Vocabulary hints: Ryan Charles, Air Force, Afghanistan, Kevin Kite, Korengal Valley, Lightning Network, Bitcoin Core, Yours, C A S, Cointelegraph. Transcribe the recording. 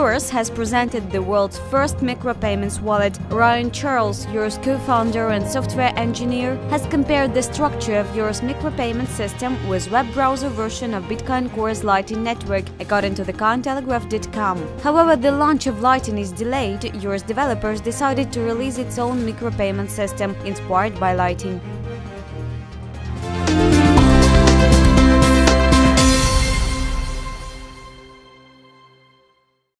Yours has presented the world's first micropayments wallet. Ryan Charles, Yours co-founder and software engineer, has compared the structure of Yours micropayment system with web browser version of Bitcoin Core's Lightning Network, according to the Cointelegraph.com. However, the launch of Lightning is delayed. Yours developers decided to release its own micropayment system, inspired by Lightning.